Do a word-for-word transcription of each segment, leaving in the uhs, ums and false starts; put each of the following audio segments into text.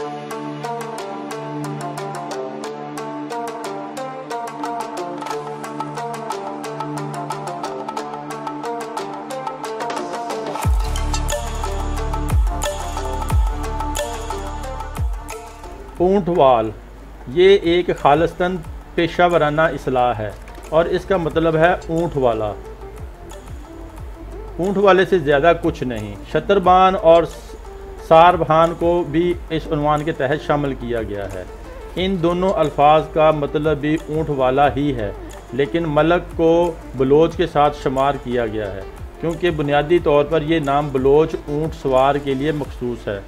ऊंटवाल ये एक खालिस्तान पेशा वराना असलाह है और इसका मतलब है ऊँट वाला। ऊँट वाले से ज़्यादा कुछ नहीं। शतरबान और सारभान को भी इस उन्वान के तहत शामिल किया गया है। इन दोनों अल्फाज का मतलब भी ऊँट वाला ही है, लेकिन मलक को बलोच के साथ शुमार किया गया है क्योंकि बुनियादी तौर पर यह नाम बलोच ऊँट सवार के लिए मखसूस है।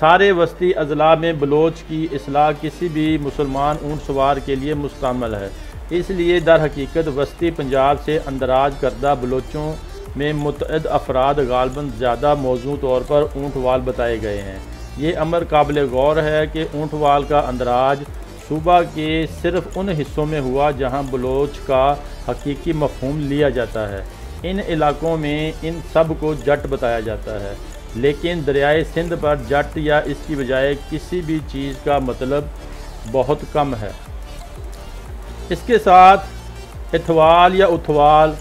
सारे वस्ती अजला में बलोच की असलाह किसी भी मुसलमान ऊँट सवार के लिए मुस्तमल है, इसलिए दर हकीकत वस्ती पंजाब से अंदराज करदा बलोचों में मुतअद्द अफराद गालबन ज़्यादा मौजू तौर पर ऊँटवाल बताए गए हैं। ये अमर काबिल गौर है कि ऊँटवाल का अंदराज सूबा के सिर्फ उन हिस्सों में हुआ जहाँ बलोच का हकीकी मफहूम लिया जाता है। इन इलाक़ों में इन सब को जट बताया जाता है, लेकिन दरियाए सिंध पर जट या इसकी बजाय किसी भी चीज़ का मतलब बहुत कम है। इसके साथ एथवाल या उथवाल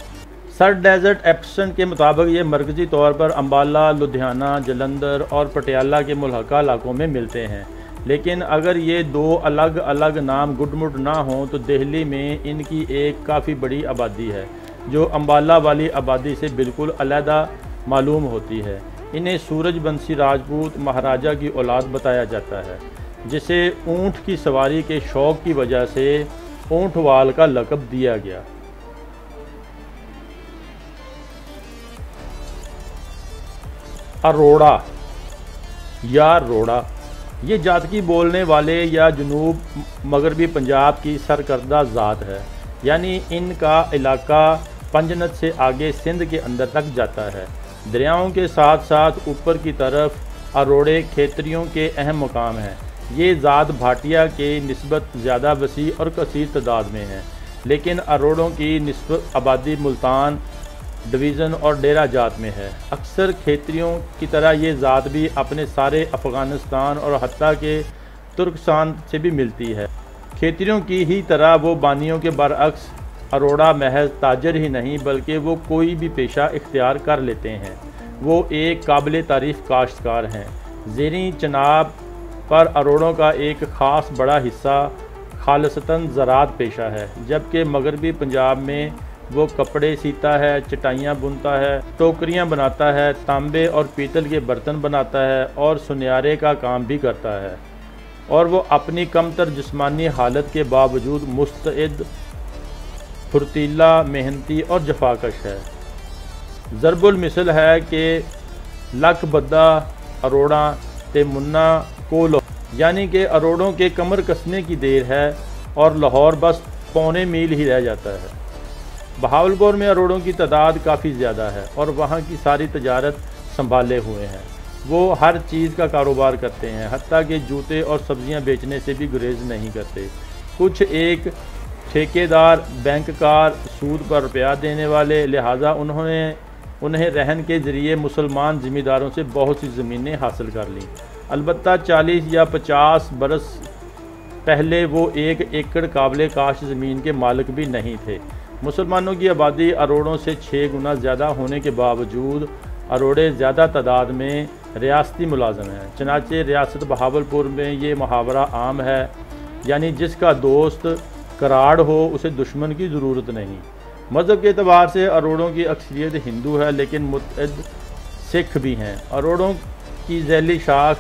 सर डेजर्ट एप्सन के मुताबिक ये मरकज़ी तौर पर अम्बाला, लुधियाना, जलंधर और पटियाला के मुल्हका इलाकों में मिलते हैं, लेकिन अगर ये दो अलग अलग नाम गुडमुट ना हों तो दिल्ली में इनकी एक काफ़ी बड़ी आबादी है जो अम्बाला वाली आबादी से बिल्कुल अलहदा मालूम होती है। इन्हें सूरजवंशी राजपूत महाराजा की औलाद बताया जाता है, जिसे ऊँट की सवारी के शौक़ की वजह से ऊँटवाल का लक़ब दिया गया। अरोड़ा या रोड़ा ये जातकी बोलने वाले या जनूब मगरबी पंजाब की सरकर्दा ज़ात है, यानी इनका इलाका पंजनद से आगे सिंध के अंदर तक जाता है। दरियाओं के साथ साथ ऊपर की तरफ अरोड़े खेतरियों के अहम मुकाम हैं। ये ज़ात भाटिया के निस्बत ज़्यादा वसी और कसीर तादाद में है, लेकिन अरोड़ों की निस्बत आबादी मुल्तान डिवीज़न और डेरा जात में है। अक्सर खेतरियों की तरह ये ज़ात भी अपने सारे अफ़गानिस्तान और हत्ता के तुर्कस्तान से भी मिलती है। खेतरियों की ही तरह वो बानियों के बरअक्स अरोड़ा महज ताजर ही नहीं बल्कि वो कोई भी पेशा इख्तियार कर लेते हैं। वो एक काबिल तारीफ़ काश्तकार हैं। ज़ेरी चनाब पर अरोड़ों का एक ख़ास बड़ा हिस्सा खालसतन ज़रात पेशा है, जबकि मगरबी पंजाब में वो कपड़े सीता है, चटाइयाँ बुनता है, टोकरियाँ बनाता है, तांबे और पीतल के बर्तन बनाता है और सुनयारे का काम भी करता है। और वो अपनी कमतर जिस्मानी हालत के बावजूद मुस्तैद, फुर्तीला, मेहनती और जफाकश है। ज़रबुल मिसल है कि लख बद्दा अरोड़ा ते मुन्ना कोलो, यानी कि अरोड़ों के कमर कसने की देर है और लाहौर बस पौने मील ही रह जाता है। बहावलपुर में अरोड़ों की तादाद काफ़ी ज़्यादा है और वहाँ की सारी तजारत संभाले हुए हैं। वो हर चीज़ का कारोबार करते हैं, हत्ता के जूते और सब्ज़ियाँ बेचने से भी गुरेज नहीं करते। कुछ एक ठेकेदार, बैंककार, सूद पर रुपया देने वाले, लिहाजा उन्होंने उन्हें रहन के ज़रिए मुसलमान ज़मींदारों से बहुत सी ज़मीनें हासिल कर लीं। अलबत्ता चालीस या पचास बरस पहले वो एक एकड़ काबिल काश्त ज़मीन के मालिक भी नहीं थे। मुसलमानों की आबादी अरोड़ों से छः गुना ज़्यादा होने के बावजूद अरोड़े ज़्यादा तादाद में रियासती मुलाजम हैं। चनाचे रियासत बहावलपुर में ये मुहावरा आम है, यानी जिसका दोस्त कराड़ हो उसे दुश्मन की ज़रूरत नहीं। मज़हब के अतबार से अरोड़ों की अक्सरियत हिंदू है, लेकिन मुतअद्दिद सिख भी हैं। अरोड़ों की झैली शाख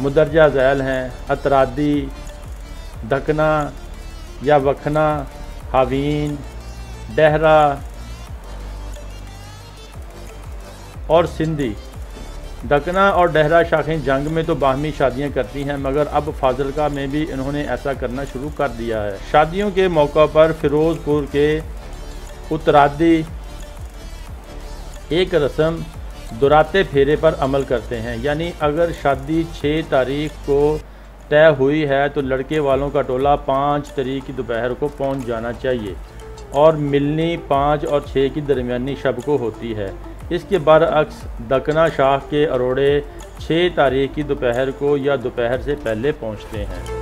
मुदरजा झैल हैं। अतरादी, धकना या वखना, हावीन, डेहरा और सिंधी। दकना और डेहरा शाखें जंग में तो बाहमी शादियां करती हैं, मगर अब फाजिलका में भी इन्होंने ऐसा करना शुरू कर दिया है। शादियों के मौका पर फ़िरोज़पुर के उतरादी एक रस्म दुराते फेरे पर अमल करते हैं, यानी अगर शादी छः तारीख को तय हुई है तो लड़के वालों का टोला पाँच तारीख की दोपहर को पहुंच जाना चाहिए और मिलनी पाँच और छः की दरमियानी शब को होती है। इसके बरअक्स दकना शाह के अरोड़े छह तारीख की दोपहर को या दोपहर से पहले पहुंचते हैं।